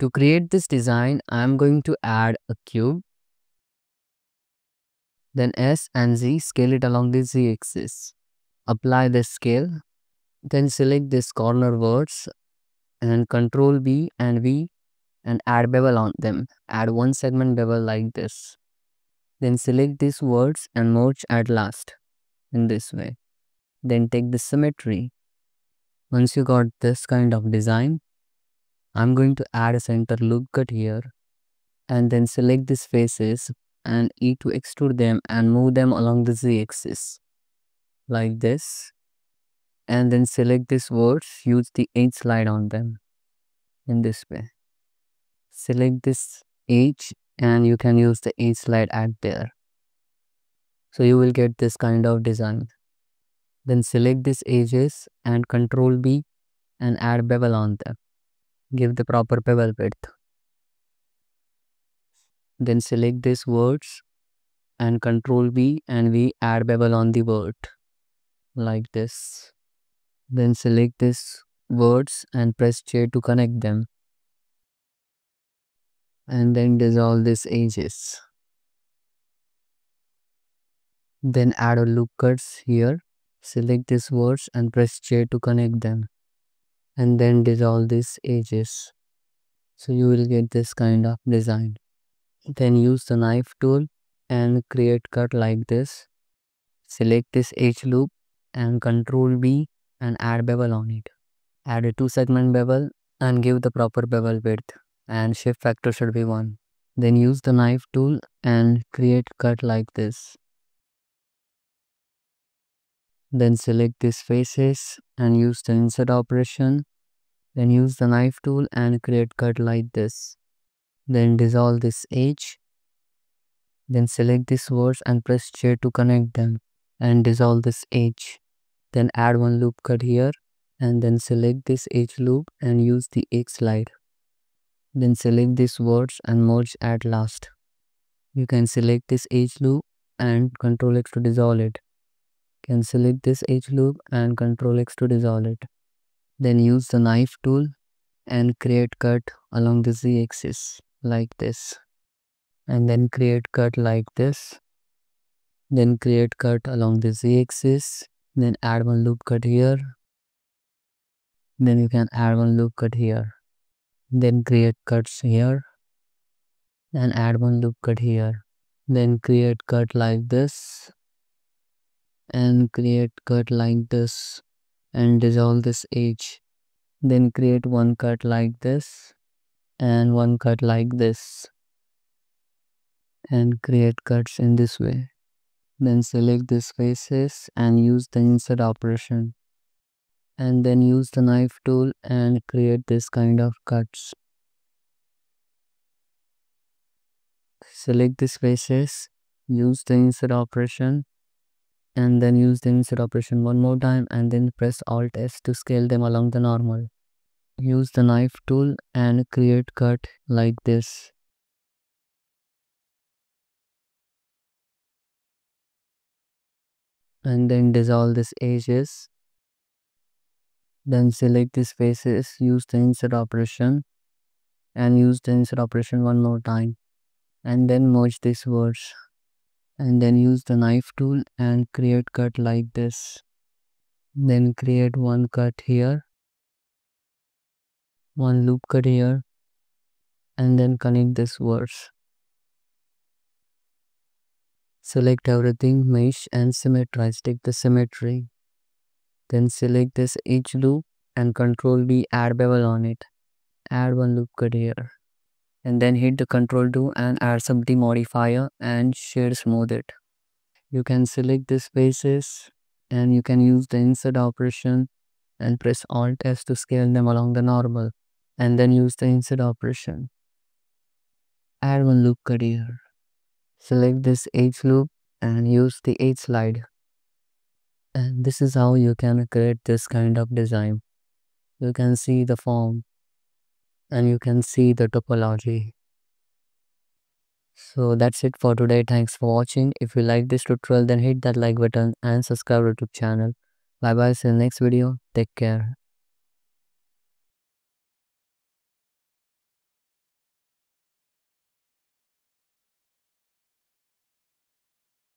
To create this design, I am going to add a cube. Then S and Z, scale it along the Z axis. Apply the scale. Then select this corner words and then Control B and V and add bevel on them. Add one segment bevel like this. Then select these words and merge at last in this way. Then take the symmetry. Once you got this kind of design, I'm going to add a center loop cut here and then select these faces and E to extrude them and move them along the Z axis like this. And then select these words, use the edge slide on them in this way. Select this edge and you can use the edge slide at there. So you will get this kind of design. Then select these edges and Control B and add bevel on them. Give the proper bevel width. Then select these words and Control B and we add bevel on the word like this. Then select these words and press J to connect them. And then dissolve these edges. Then add a loop cuts here. Select these words and press J to connect them. And then dissolve these edges. So you will get this kind of design. Then use the knife tool and create cut like this. Select this edge loop and Control B and add bevel on it. Add a 2-segment bevel and give the proper bevel width. And shift factor should be 1. Then use the knife tool and create cut like this. Then select these faces and use the insert operation. Then use the knife tool and create cut like this. Then dissolve this edge. Then select these words and press J to connect them and dissolve this edge. Then add one loop cut here and then select this edge loop and use the edge slide. Then select these words and merge at last. You can select this edge loop and Control X to dissolve it. Can select this edge loop and Control X to dissolve it. Then use the knife tool and create cut along the Z axis like this. And then create cut like this. Then create cut along the Z axis. Then add one loop cut here. Then you can add one loop cut here. Then create cuts here and add one loop cut here. Then create cut like this and create cut like this and dissolve this edge. Then create one cut like this and one cut like this and create cuts in this way. Then select these faces and use the insert operation. And then use the knife tool and create this kind of cuts. Select these faces, use the insert operation, and then use the insert operation one more time and then press Alt S to scale them along the normal. Use the knife tool and create cut like this. And then dissolve these edges. Then select these faces, use the insert operation and use the insert operation one more time and then merge these words and then use the knife tool and create cut like this. Then create one cut here, one loop cut here and then connect these words. Select everything, mesh and symmetrize, take the symmetry. Then select this edge loop and Control B, add bevel on it. Add one loop cut here. And then hit the Control 2 and add some D modifier and shade smooth it. You can select these faces and you can use the insert operation and press Alt S to scale them along the normal. And then use the insert operation. Add one loop cut here. Select this edge loop and use the edge slide. And this is how you can create this kind of design. You can see the form and you can see the topology. So that's it for today. Thanks for watching. If you like this tutorial, then hit that like button and subscribe to our YouTube channel. Bye bye. See you in the next video. Take care.